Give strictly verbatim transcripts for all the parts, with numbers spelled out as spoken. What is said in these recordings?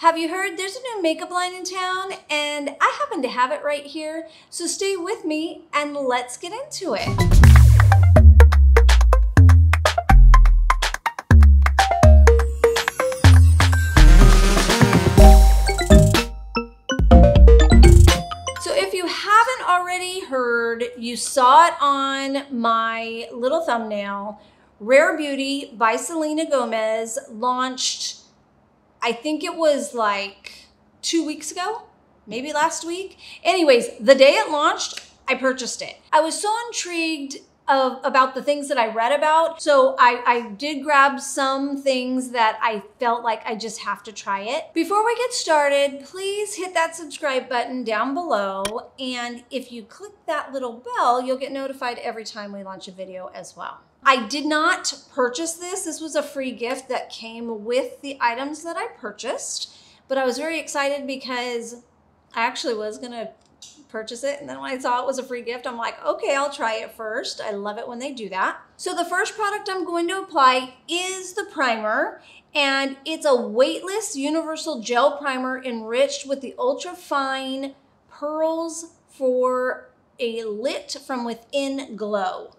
Have you heard there's a new makeup line in town, and I happen to have it right here, so stay with me and let's get into it. Heard, you saw it on my little thumbnail, Rare Beauty by Selena Gomez launched, I think it was like two weeks ago, maybe last week. Anyways, the day it launched, I purchased it. I was so intrigued of about the things that I read about, so I, I did grab some things that I felt like I just have to try it. Before we get started, please hit that subscribe button down below, and if you click that little bell, you'll get notified every time we launch a video as well. I did not purchase this. This was a free gift that came with the items that I purchased, but I was very excited because I actually was gonna purchase it, and then when I saw it was a free gift, I'm like, okay, I'll try it first. I love it when they do that. So the first product I'm going to apply is the primer, and it's a weightless universal gel primer enriched with the ultra fine pearls for a lit from within glow.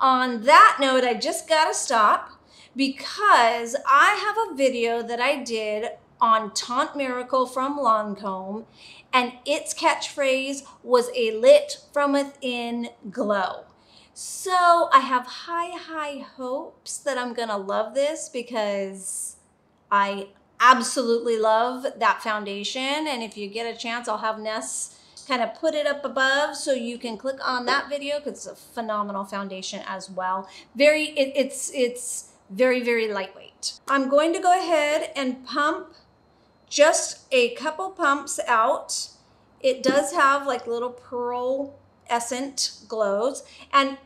On that note, I just gotta stop because I have a video that I did on Teint Miracle from Lancome, and its catchphrase was a lit from within glow. So I have high, high hopes that I'm gonna love this because I absolutely love that foundation. And if you get a chance, I'll have Ness kind of put it up above so you can click on that video because it's a phenomenal foundation as well. Very, it, it's, it's very, very lightweight. I'm going to go ahead and pump just a couple pumps out. It does have like little pearl essence glows. And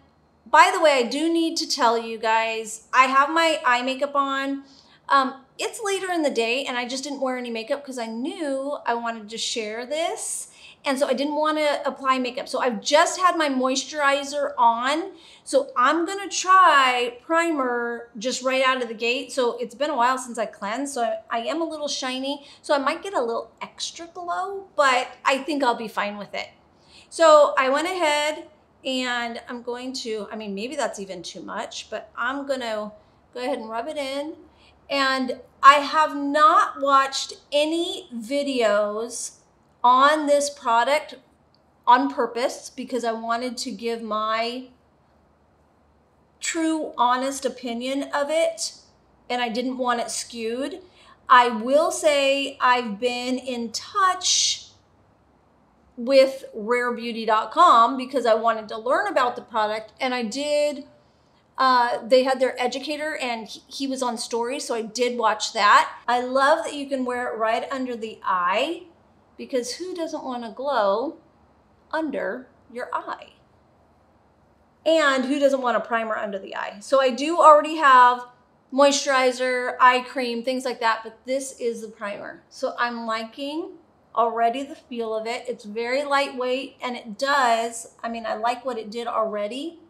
by the way, I do need to tell you guys, I have my eye makeup on. Um, it's later in the day and I just didn't wear any makeup because I knew I wanted to share this. And so I didn't want to apply makeup. So I've just had my moisturizer on. So I'm gonna try primer just right out of the gate. So it's been a while since I cleansed, so I, I am a little shiny. So I might get a little extra glow, but I think I'll be fine with it. So I went ahead and I'm going to, I mean, maybe that's even too much, but I'm gonna go ahead and rub it in. And I have not watched any videos on this product on purpose because I wanted to give my true, honest opinion of it, and I didn't want it skewed. I will say I've been in touch with rare beauty dot com because I wanted to learn about the product, and I did, uh, they had their educator and he, he was on story, so I did watch that. I love that you can wear it right under the eye, because who doesn't want to glow under your eye? And who doesn't want a primer under the eye? So I do already have moisturizer, eye cream, things like that, but this is the primer. So I'm liking already the feel of it. It's very lightweight and it does, I mean, I like what it did already.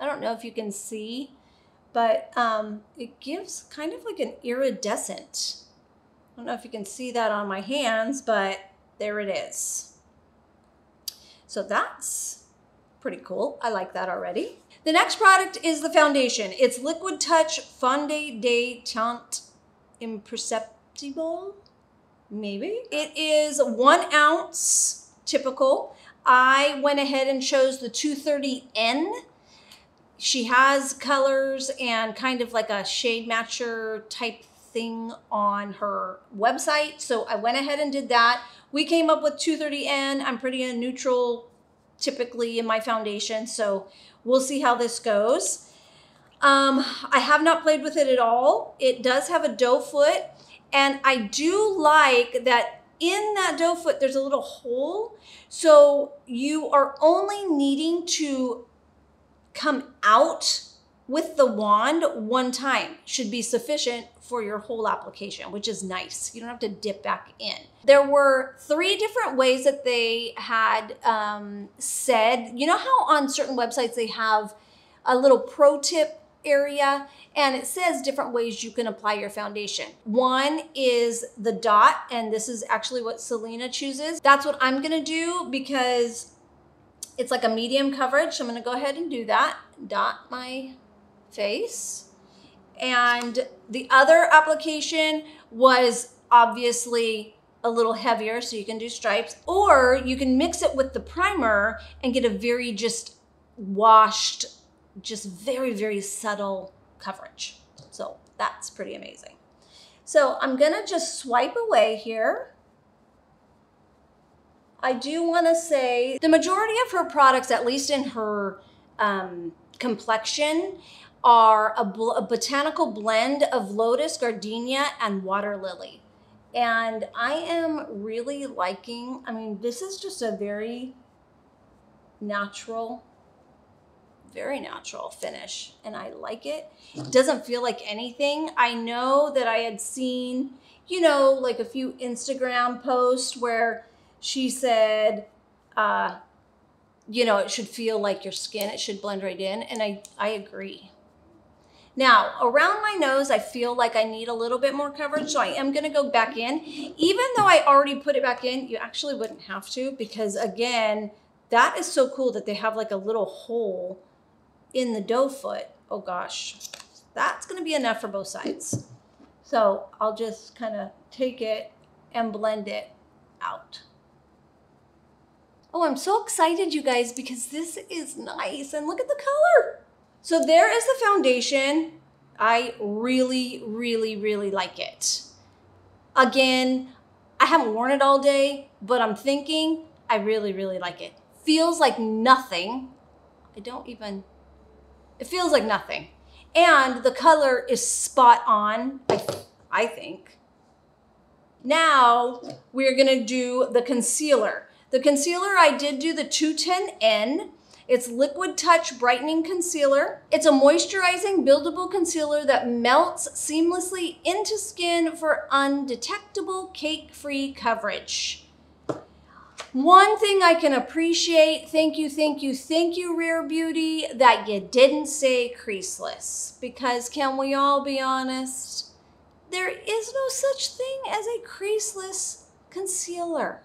I don't know if you can see, but um, it gives kind of like an iridescent. I don't know if you can see that on my hands, but there it is. So that's pretty cool. I like that already. The next product is the foundation. It's Liquid Touch Fondé de Teint Imperceptible, maybe? It is one ounce typical. I went ahead and chose the two thirty N. She has colors and kind of like a shade matcher type thing on her website. So I went ahead and did that. We came up with two thirty N. I'm pretty neutral typically in my foundation, so we'll see how this goes. Um, I have not played with it at all. It does have a doe foot, and I do like that in that doe foot, there's a little hole. So you are only needing to come out with the wand one time, should be sufficient for your whole application, which is nice. You don't have to dip back in. There were three different ways that they had um, said, you know how on certain websites they have a little pro tip area, and it says different ways you can apply your foundation. One is the dot, and this is actually what Selena chooses. That's what I'm gonna do because it's like a medium coverage. So I'm gonna go ahead and do that. Dot my face. And the other application was obviously a little heavier, so you can do stripes, or you can mix it with the primer and get a very just washed, just very, very subtle coverage. So that's pretty amazing. So I'm gonna just swipe away here. I do wanna say the majority of her products, at least in her um, complexion, are a, a botanical blend of lotus, gardenia, and water lily. And I am really liking, I mean, this is just a very natural, very natural finish, and I like it. It doesn't feel like anything. I know that I had seen, you know, like a few Instagram posts where she said, uh, you know, it should feel like your skin, it should blend right in, and I, I agree. Now, around my nose, I feel like I need a little bit more coverage, so I am gonna go back in. Even though I already put it back in, you actually wouldn't have to, because again, that is so cool that they have like a little hole in the doe foot. Oh gosh, that's gonna be enough for both sides. So I'll just kind of take it and blend it out. Oh, I'm so excited, you guys, because this is nice, and look at the color. So there is the foundation. I really, really, really like it. Again, I haven't worn it all day, but I'm thinking I really, really like it. Feels like nothing. I don't even, it feels like nothing. And the color is spot on, I, I think. Now we're gonna do the concealer. The concealer, I did do the two ten N. It's Liquid Touch Brightening Concealer. It's a moisturizing, buildable concealer that melts seamlessly into skin for undetectable cake-free coverage. One thing I can appreciate, thank you, thank you, thank you, Rare Beauty, that you didn't say creaseless. Because can we all be honest? There is no such thing as a creaseless concealer.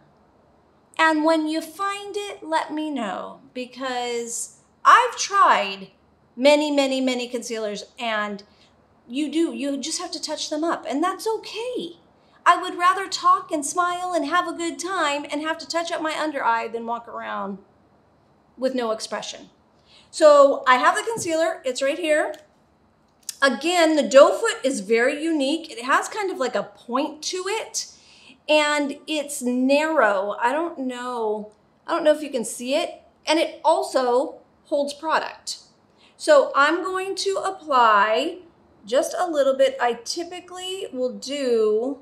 And when you find it, let me know, because I've tried many, many, many concealers, and you do, you just have to touch them up, and that's okay. I would rather talk and smile and have a good time and have to touch up my under eye than walk around with no expression. So I have the concealer, it's right here. Again, the doe foot is very unique. It has kind of like a point to it. And it's narrow. I don't know. I don't know if you can see it. And it also holds product. So I'm going to apply just a little bit. I typically will do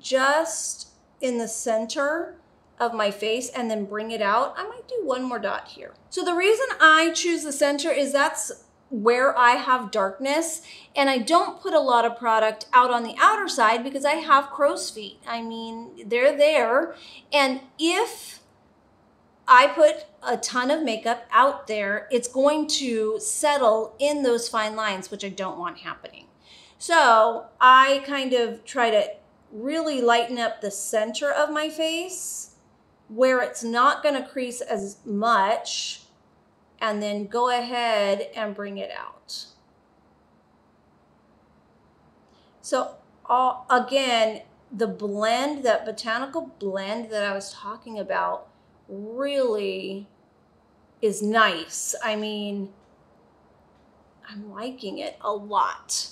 just in the center of my face and then bring it out. I might do one more dot here. So the reason I choose the center is that's where I have darkness, and I don't put a lot of product out on the outer side because I have crow's feet. I mean, they're there. And if I put a ton of makeup out there, it's going to settle in those fine lines, which I don't want happening. So I kind of try to really lighten up the center of my face where it's not going to crease as much, and then go ahead and bring it out. So uh, again, the blend, that botanical blend that I was talking about really is nice. I mean, I'm liking it a lot.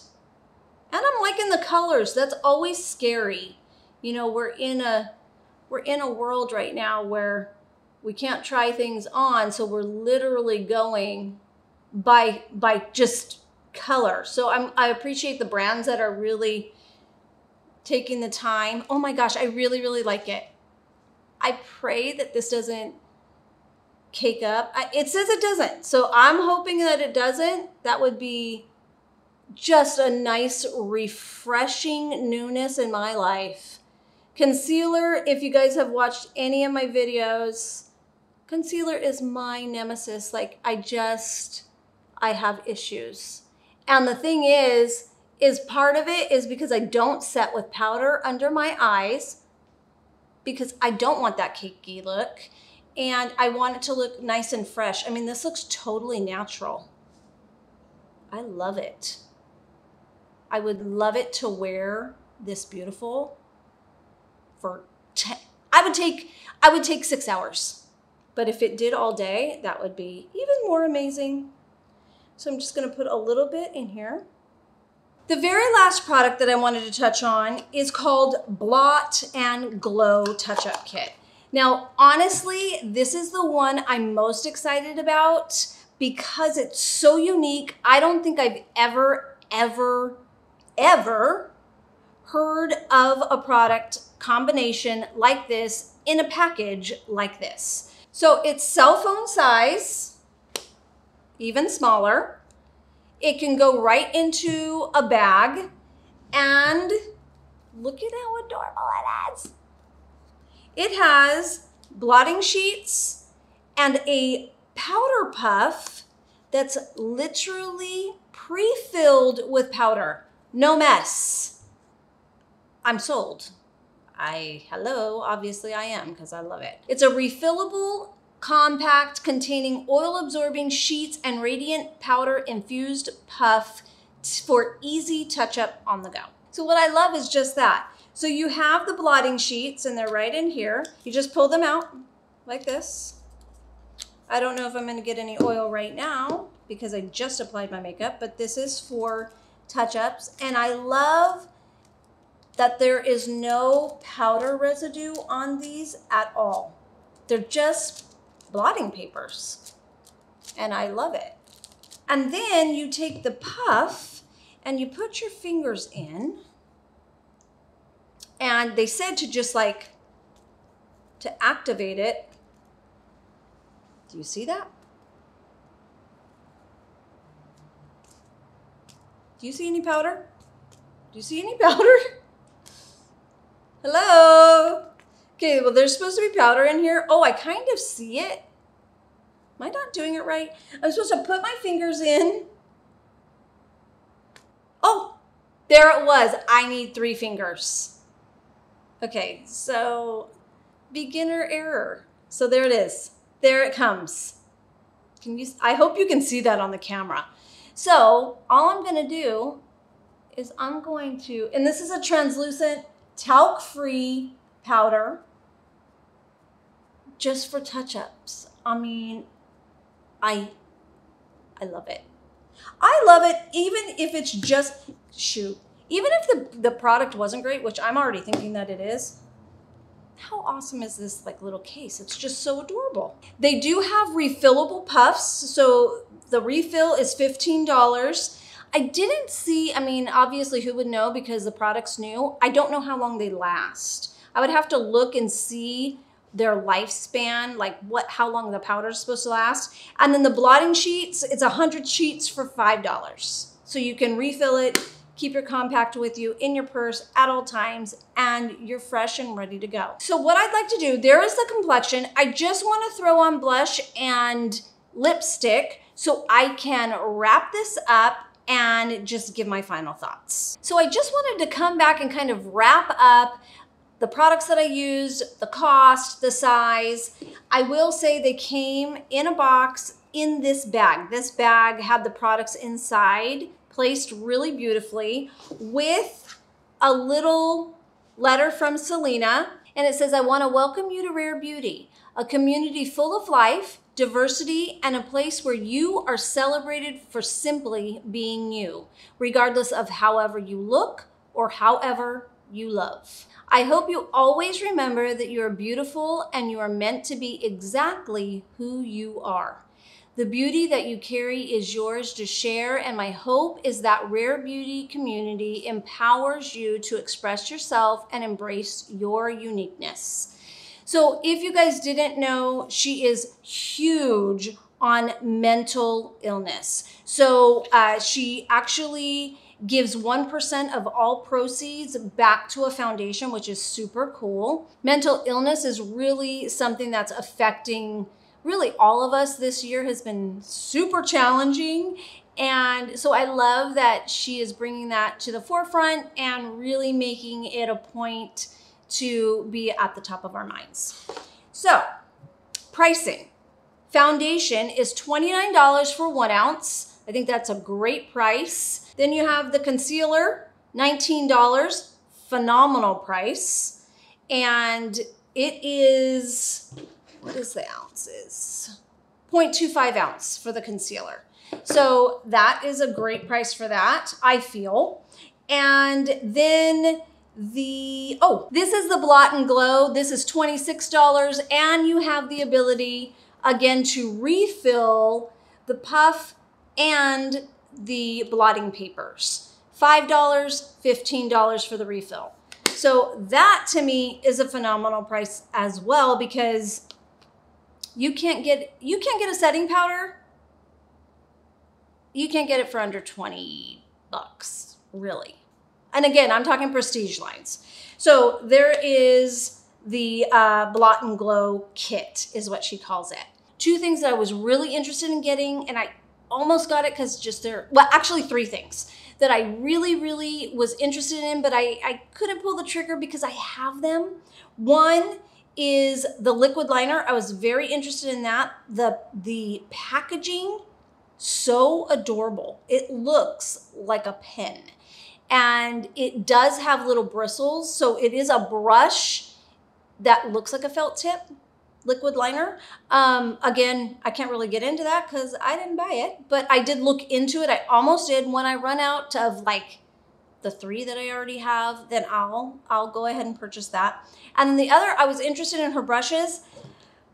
And I'm liking the colors. That's always scary. You know, we're in a, we're in a world right now where we can't try things on, so we're literally going by by just color. So I'm, I appreciate the brands that are really taking the time. Oh my gosh, I really, really like it. I pray that this doesn't cake up. I, it says it doesn't, so I'm hoping that it doesn't. That would be just a nice, refreshing newness in my life. Concealer, if you guys have watched any of my videos, concealer is my nemesis. Like I just, I have issues. And the thing is, is part of it is because I don't set with powder under my eyes because I don't want that cakey look. And I want it to look nice and fresh. I mean, this looks totally natural. I love it. I would love it to wear this beautiful for ten. I would take, I would take six hours, but if it did all day, that would be even more amazing. So I'm just gonna put a little bit in here. The very last product that I wanted to touch on is called Blot and Glow Touch-Up Kit. Now, honestly, this is the one I'm most excited about because it's so unique. I don't think I've ever, ever, ever heard of a product combination like this in a package like this. So it's cell phone size, even smaller. It can go right into a bag, and look at how adorable it is. It has blotting sheets and a powder puff that's literally pre-filled with powder. No mess. I'm sold. I, hello, obviously I am because I love it. It's a refillable compact containing oil-absorbing sheets and radiant powder-infused puff for easy touch-up on the go. So what I love is just that. So you have the blotting sheets and they're right in here. You just pull them out like this. I don't know if I'm gonna get any oil right now because I just applied my makeup, but this is for touch-ups. And I love that there is no powder residue on these at all. They're just blotting papers and I love it. And then you take the puff and you put your fingers in. And they said to just like, to activate it. Do you see that? Do you see any powder? Do you see any powder? Hello? Okay, well, there's supposed to be powder in here. Oh, I kind of see it. Am I not doing it right? I'm supposed to put my fingers in. Oh, there it was. I need three fingers. Okay, so beginner error. So there it is. There it comes. Can you? I hope you can see that on the camera. So all I'm gonna do is I'm going to, and this is a translucent, talc-free powder just for touch-ups. I mean, I, I love it. I love it even if it's just, shoot. Even if the, the product wasn't great, which I'm already thinking that it is, how awesome is this like little case? It's just so adorable. They do have refillable puffs. So the refill is fifteen dollars. I didn't see, I mean, obviously who would know because the product's new. I don't know how long they last. I would have to look and see their lifespan, like what, how long the powder is supposed to last. And then the blotting sheets, it's one hundred sheets for five dollars. So you can refill it. Keep your compact with you in your purse at all times, and you're fresh and ready to go. So what I'd like to do, there is the complexion. I just want to throw on blush and lipstick so I can wrap this up and just give my final thoughts. So I just wanted to come back and kind of wrap up the products that I used, the cost, the size. I will say they came in a box in this bag. This bag had the products inside, placed really beautifully with a little letter from Selena. And it says, I want to welcome you to Rare Beauty, a community full of life, diversity, and a place where you are celebrated for simply being you, regardless of however you look or however you love. I hope you always remember that you are beautiful and you are meant to be exactly who you are. The beauty that you carry is yours to share, and my hope is that Rare Beauty community empowers you to express yourself and embrace your uniqueness. So if you guys didn't know, she is huge on mental illness. So uh, she actually gives one percent of all proceeds back to a foundation, which is super cool. Mental illness is really something that's affecting really all of us. This year has been super challenging, And so I love that she is bringing that to the forefront and really making it a point to be at the top of our minds. So pricing. Foundation is twenty-nine dollars for one ounce. I think that's a great price. Then you have the concealer, nineteen dollars, phenomenal price. And it is, what is the ounces? zero point two five ounce for the concealer. So that is a great price for that, I feel. And then the, oh, this is the Blot and Glow. This is twenty-six dollars, and you have the ability, again, to refill the puff and the blotting papers. five dollars, fifteen dollars for the refill. So that to me is a phenomenal price as well, because you can't get, you can't get a setting powder. You can't get it for under twenty bucks, really. And again, I'm talking prestige lines. So there is the uh, Blot and Glow Kit is what she calls it. Two things that I was really interested in getting, and I almost got it because just there, well, actually three things that I really, really was interested in, but I, I couldn't pull the trigger because I have them. One is the liquid liner. I was very interested in that. The, the packaging, so adorable. It looks like a pen, and it does have little bristles. So it is a brush that looks like a felt tip liquid liner. Um, again, I can't really get into that because I didn't buy it, but I did look into it. I almost did. When I run out of like the three that I already have, then I'll, I'll go ahead and purchase that. And then the other, I was interested in her brushes,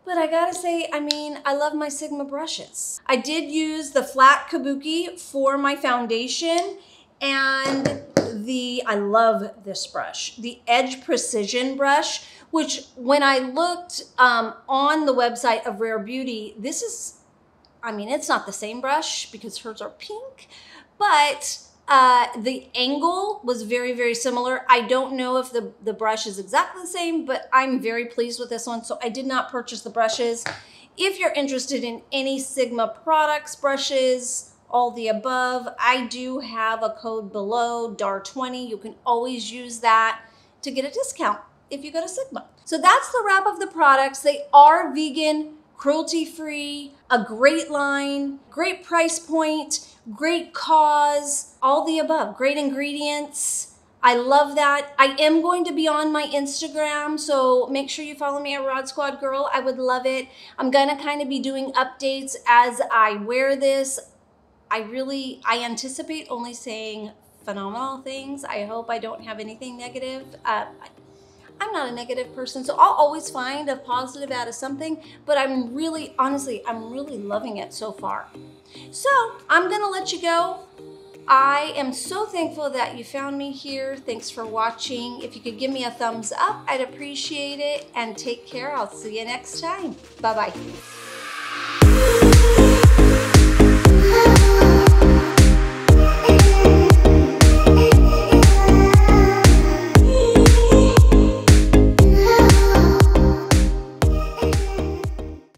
but I gotta say, I mean, I love my Sigma brushes. I did use the flat Kabuki for my foundation, and the, I love this brush, the Edge Precision brush, which when I looked um, on the website of Rare Beauty, this is, I mean, it's not the same brush because hers are pink, but uh, the angle was very, very similar. I don't know if the, the brush is exactly the same, but I'm very pleased with this one. So I did not purchase the brushes. If you're interested in any Sigma products, brushes, all the above, I do have a code below, D A R twenty. You can always use that to get a discount if you go to Sigma. So that's the wrap of the products. They are vegan, cruelty-free, a great line, great price point, great cause, all the above, great ingredients. I love that. I am going to be on my Instagram, so make sure you follow me at Rod Squad Girl. I would love it. I'm gonna kind of be doing updates as I wear this. I really, I anticipate only saying phenomenal things. I hope I don't have anything negative. Uh, I'm not a negative person, so I'll always find a positive out of something, but I'm really, honestly, I'm really loving it so far. So I'm gonna let you go. I am so thankful that you found me here. Thanks for watching. If you could give me a thumbs up, I'd appreciate it, and take care. I'll see you next time. Bye-bye.